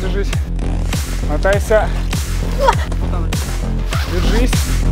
держись. Мотайся. Держись.